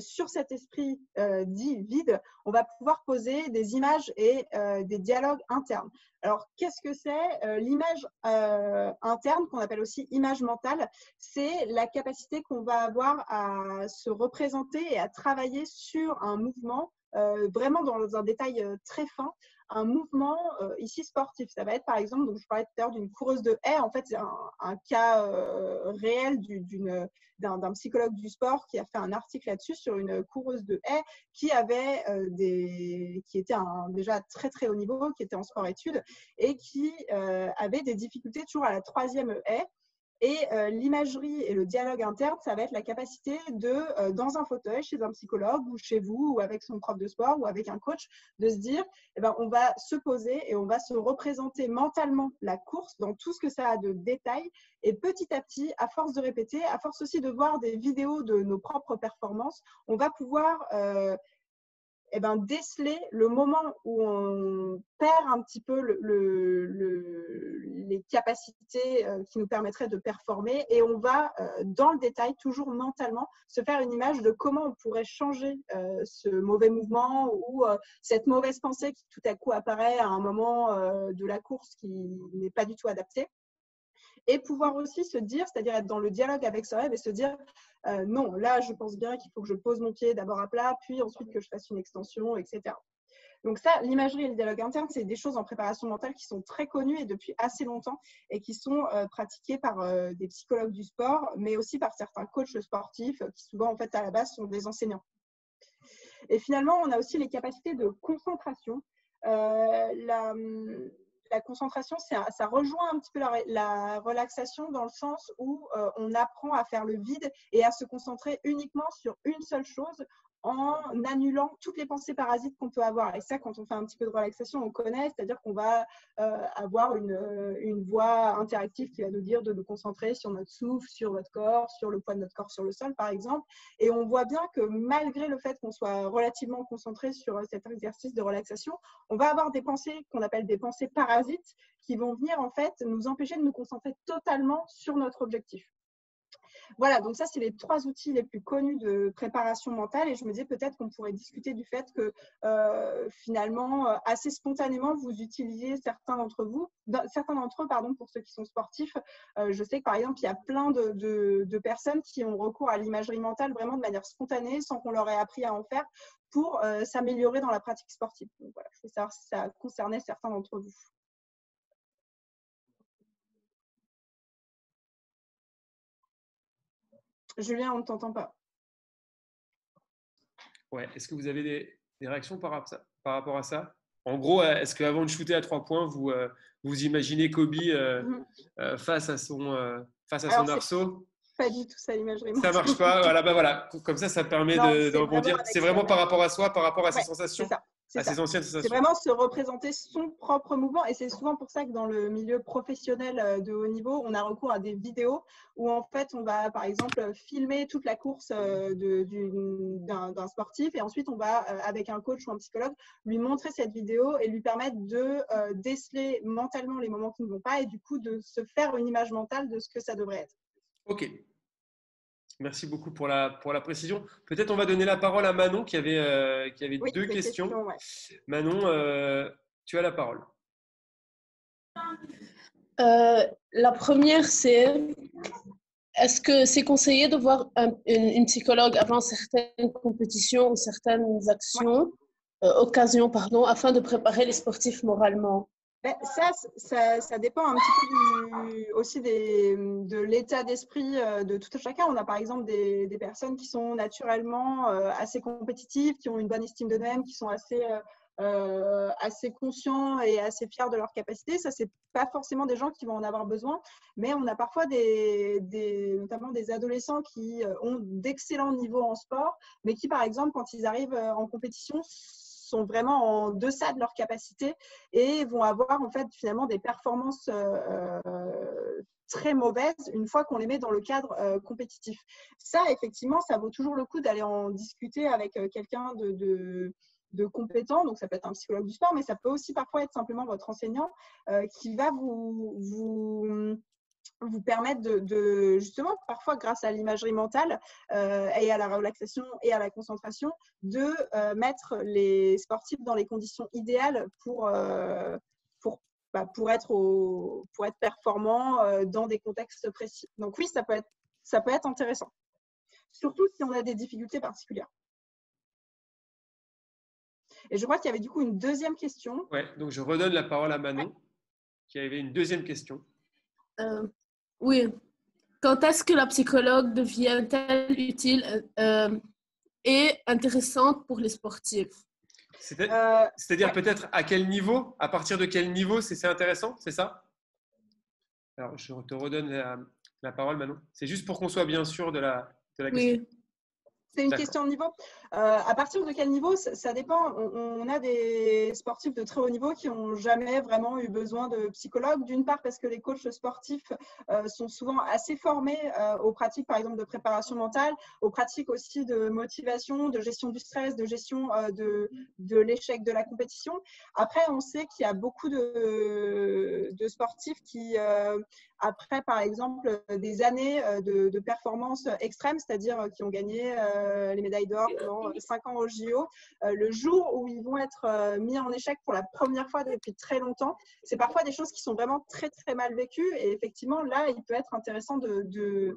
sur cet esprit dit vide, on va pouvoir poser des images et des dialogues internes. Alors, qu'est-ce que c'est l'image interne, qu'on appelle aussi image mentale? C'est la capacité qu'on va avoir à se représenter et à travailler sur un mouvement, vraiment dans un détail très fin, un mouvement ici sportif. Ça va être par exemple, donc je parlais tout à l'heure d'une coureuse de haie, en fait c'est un cas réel d'un psychologue du sport qui a fait un article là-dessus sur une coureuse de haie qui avait qui était déjà à très très haut niveau, qui était en sport-études et qui avait des difficultés toujours à la troisième haie. Et l'imagerie et le dialogue interne, ça va être la capacité dans un fauteuil, chez un psychologue ou chez vous ou avec son prof de sport ou avec un coach, de se dire eh ben, on va se poser et on va se représenter mentalement la course dans tout ce que ça a de détails. Et petit à petit, à force de répéter, à force aussi de voir des vidéos de nos propres performances, on va pouvoir… déceler le moment où on perd un petit peu les capacités qui nous permettraient de performer et on va, dans le détail, toujours mentalement, se faire une image de comment on pourrait changer ce mauvais mouvement ou cette mauvaise pensée qui tout à coup apparaît à un moment de la course qui n'est pas du tout adaptée. Et pouvoir aussi se dire, c'est-à-dire être dans le dialogue avec soi-même et se dire non, là je pense bien qu'il faut que je pose mon pied d'abord à plat, puis ensuite que je fasse une extension, etc. Donc ça, l'imagerie et le dialogue interne, c'est des choses en préparation mentale qui sont très connues et depuis assez longtemps et qui sont pratiquées par des psychologues du sport, mais aussi par certains coachs sportifs qui souvent en fait à la base sont des enseignants. Et finalement, on a aussi les capacités de concentration. La concentration, ça rejoint un petit peu la relaxation dans le sens où on apprend à faire le vide et à se concentrer uniquement sur une seule chose en annulant toutes les pensées parasites qu'on peut avoir. Et ça, quand on fait un petit peu de relaxation, on connaît, c'est-à-dire qu'on va avoir une voix interactive qui va nous dire de nous concentrer sur notre souffle, sur notre corps, sur le poids de notre corps sur le sol, par exemple. Et on voit bien que malgré le fait qu'on soit relativement concentré sur cet exercice de relaxation, on va avoir des pensées qu'on appelle des pensées parasites qui vont venir en fait nous empêcher de nous concentrer totalement sur notre objectif. Voilà, donc ça, c'est les trois outils les plus connus de préparation mentale. Et je me disais peut-être qu'on pourrait discuter du fait que finalement, assez spontanément, vous utilisez certains d'entre eux, pour ceux qui sont sportifs. Je sais que par exemple, il y a plein de personnes qui ont recours à l'imagerie mentale vraiment de manière spontanée, sans qu'on leur ait appris à en faire, pour s'améliorer dans la pratique sportive. Donc voilà, je voulais savoir si ça concernait certains d'entre vous. Julien, on ne t'entend pas. Ouais. Est-ce que vous avez des réactions par rapport à ça? En gros, est-ce qu'avant de shooter à 3 points, vous imaginez Kobe face à son arceau? Pas du tout ça, l'imagerie. Ça marche pas. Voilà, bah voilà. Comme ça, ça permet de rebondir. C'est vraiment par rapport à soi, par rapport à ses sensations. C'est ça. C'est vraiment se représenter son propre mouvement, et c'est souvent pour ça que dans le milieu professionnel de haut niveau, on a recours à des vidéos où en fait on va par exemple filmer toute la course d'un sportif, et ensuite on va avec un coach ou un psychologue lui montrer cette vidéo et lui permettre de déceler mentalement les moments qui ne vont pas, et du coup de se faire une image mentale de ce que ça devrait être. Ok. Merci beaucoup pour la précision. Peut-être on va donner la parole à Manon qui avait deux questions. Ouais. Manon, tu as la parole. La première, c'est est-ce que c'est conseillé de voir une psychologue avant certaines compétitions ou certaines occasions, afin de préparer les sportifs moralement? Ben, ça dépend un petit peu de l'état d'esprit de tout un chacun. On a par exemple des personnes qui sont naturellement assez compétitives, qui ont une bonne estime d'eux-mêmes, qui sont assez conscients et assez fiers de leurs capacités. Ça, c'est pas forcément des gens qui vont en avoir besoin, mais on a parfois notamment des adolescents qui ont d'excellents niveaux en sport, mais qui par exemple quand ils arrivent en compétition sont vraiment en deçà de leur capacité et vont avoir en fait finalement des performances très mauvaises une fois qu'on les met dans le cadre compétitif. Ça, effectivement, ça vaut toujours le coup d'aller en discuter avec quelqu'un de compétent. Donc, ça peut être un psychologue du sport, mais ça peut aussi parfois être simplement votre enseignant qui va vous permettre de justement, parfois grâce à l'imagerie mentale et à la relaxation et à la concentration, de mettre les sportifs dans les conditions idéales pour être performants dans des contextes précis. Donc oui, ça peut être intéressant, surtout si on a des difficultés particulières. Et je crois qu'il y avait du coup une deuxième question. Ouais, donc je redonne la parole à Manon qui avait une deuxième question. Oui. Quand est-ce que la psychologue devient-elle utile et intéressante pour les sportifs? C'est-à-dire peut-être à quel niveau, à partir de quel niveau c'est intéressant, c'est ça? Alors, je te redonne la parole, Manon. C'est juste pour qu'on soit bien sûr de la question. Oui. C'est une question de niveau. À partir de quel niveau, ça dépend. On a des sportifs de très haut niveau qui n'ont jamais vraiment eu besoin de psychologues. D'une part, parce que les coachs sportifs sont souvent assez formés aux pratiques, par exemple, de préparation mentale, aux pratiques aussi de motivation, de gestion du stress, de gestion de l'échec de la compétition. Après, on sait qu'il y a beaucoup de sportifs qui, après, par exemple, des années de performances extrêmes, c'est-à-dire qui ont gagné les médailles d'or pendant 5 ans au JO, le jour où ils vont être mis en échec pour la première fois depuis très longtemps, c'est parfois des choses qui sont vraiment très très mal vécues, et effectivement là il peut être intéressant de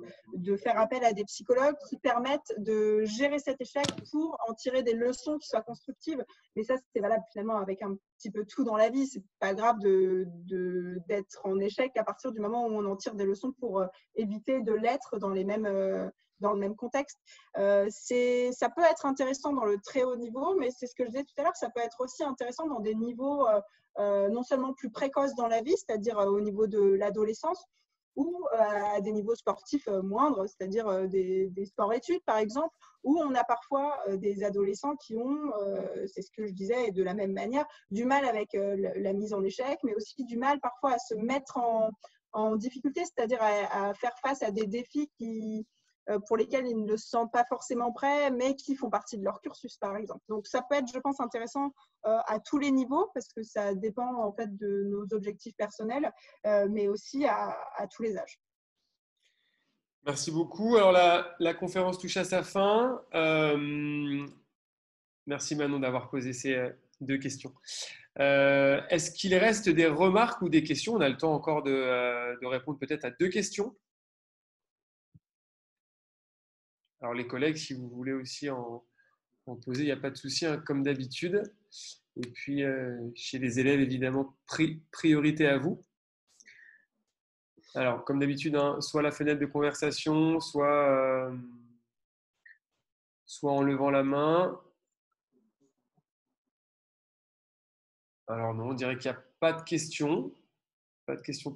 faire appel à des psychologues qui permettent de gérer cet échec pour en tirer des leçons qui soient constructives. Mais ça, c'est valable finalement avec un petit peu tout dans la vie. C'est pas grave d'être en échec à partir du moment où on en tire des leçons pour éviter de l'être dans le même contexte. Ça peut être intéressant dans le très haut niveau, mais c'est ce que je disais tout à l'heure, ça peut être aussi intéressant dans des niveaux non seulement plus précoces dans la vie, c'est-à-dire au niveau de l'adolescence, ou à des niveaux sportifs moindres, c'est-à-dire des sports-études par exemple, où on a parfois des adolescents qui ont, c'est ce que je disais de la même manière, du mal avec la mise en échec, mais aussi du mal parfois à se mettre en difficulté, c'est-à-dire à faire face à des défis pour lesquels ils ne se sentent pas forcément prêts, mais qui font partie de leur cursus, par exemple. Donc, ça peut être, je pense, intéressant à tous les niveaux, parce que ça dépend, en fait, de nos objectifs personnels, mais aussi à tous les âges. Merci beaucoup. Alors, la conférence touche à sa fin. Merci, Manon, d'avoir posé ces deux questions. Est-ce qu'il reste des remarques ou des questions? On a le temps encore de répondre peut-être à deux questions. Alors, les collègues, si vous voulez aussi en poser, il n'y a pas de souci, hein, comme d'habitude. Et puis, chez les élèves, évidemment, priorité à vous. Alors, comme d'habitude, hein, soit la fenêtre de conversation, soit en levant la main. Alors non, on dirait qu'il n'y a pas de questions,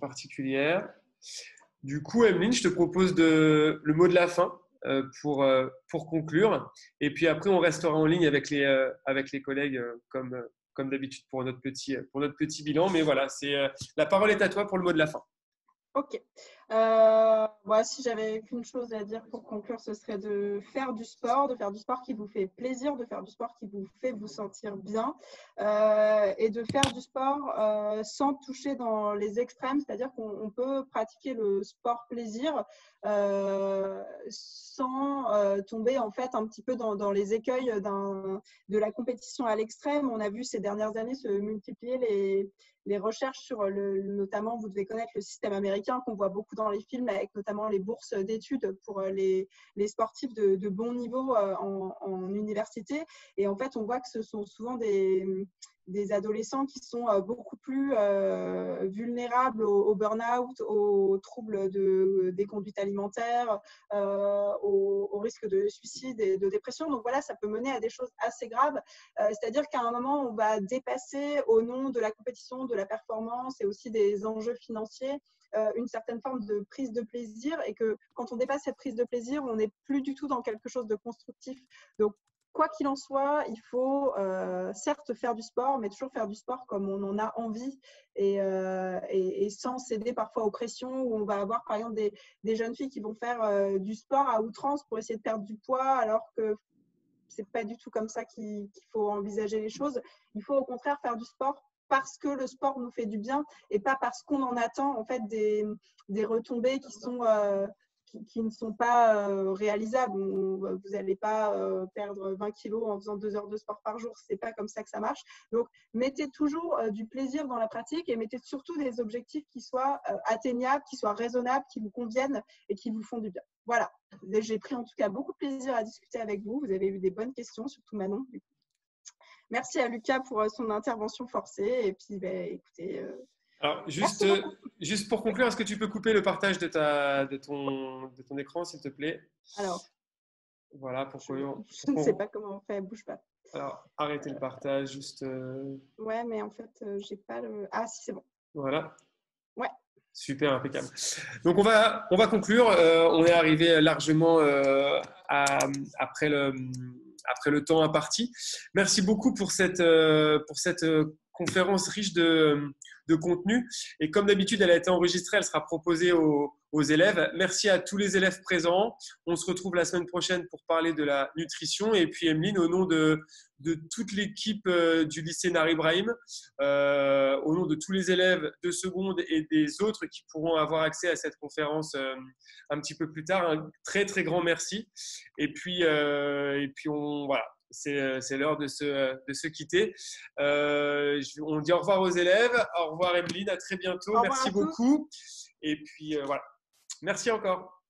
particulières. Du coup, Émeline, je te propose le mot de la fin. Pour conclure. Et puis après, on restera en ligne avec les collègues comme d'habitude pour notre petit bilan. Mais voilà, la parole est à toi pour le mot de la fin. Ok. Bon, si j'avais qu'une chose à dire pour conclure, ce serait de faire du sport qui vous fait plaisir, de faire du sport qui vous fait vous sentir bien et de faire du sport sans toucher dans les extrêmes, c'est-à-dire qu'on peut pratiquer le sport plaisir sans tomber en fait un petit peu dans les écueils de la compétition à l'extrême. On a vu ces dernières années se multiplier les recherches sur notamment, vous devez connaître le système américain qu'on voit beaucoup dans les films, avec notamment les bourses d'études pour les sportifs de bon niveau en université. Et en fait, on voit que ce sont souvent des adolescents qui sont beaucoup plus vulnérables au burn-out, aux troubles des conduites alimentaires, au risque de suicide et de dépression. Donc voilà, ça peut mener à des choses assez graves. C'est-à-dire qu'à un moment, on va dépasser au nom de la compétition, de la performance et aussi des enjeux financiers une certaine forme de prise de plaisir, et que quand on dépasse cette prise de plaisir, on n'est plus du tout dans quelque chose de constructif. Donc, quoi qu'il en soit, il faut certes faire du sport, mais toujours faire du sport comme on en a envie et sans céder parfois aux pressions, où on va avoir par exemple des jeunes filles qui vont faire du sport à outrance pour essayer de perdre du poids, alors que c'est pas du tout comme ça qu'il faut envisager les choses. Il faut au contraire faire du sport parce que le sport nous fait du bien et pas parce qu'on en attend en fait des retombées qui sont... qui ne sont pas réalisables. Vous n'allez pas perdre 20 kilos en faisant 2 heures de sport par jour. Ce n'est pas comme ça que ça marche. Donc, mettez toujours du plaisir dans la pratique et mettez surtout des objectifs qui soient atteignables, qui soient raisonnables, qui vous conviennent et qui vous font du bien. Voilà. J'ai pris en tout cas beaucoup de plaisir à discuter avec vous. Vous avez eu des bonnes questions, surtout Manon. Merci à Lucas pour son intervention forcée. Et puis, écoutez... Alors, juste pour conclure, est-ce que tu peux couper le partage de ton écran, s'il te plaît? Alors, voilà, pour je ne sais pas comment on fait, bouge pas. Alors, arrêtez le partage, juste… Ouais, mais en fait, j'ai pas le… Ah, si, c'est bon. Voilà. Ouais. Super, impeccable. Donc, on va conclure. On est arrivé largement après le temps imparti. Merci beaucoup pour cette conférence riche de contenu. Et comme d'habitude, elle a été enregistrée, elle sera proposée aux élèves. Merci à tous les élèves présents. On se retrouve la semaine prochaine pour parler de la nutrition. Et puis, Émeline, au nom de toute l'équipe du lycée Nahr Ibrahim, au nom de tous les élèves de seconde et des autres qui pourront avoir accès à cette conférence un petit peu plus tard, un très, très grand merci. Et puis voilà. C'est l'heure de se quitter. On dit au revoir aux élèves. Au revoir, Émeline. À très bientôt. Merci beaucoup. Et puis, voilà. Merci encore.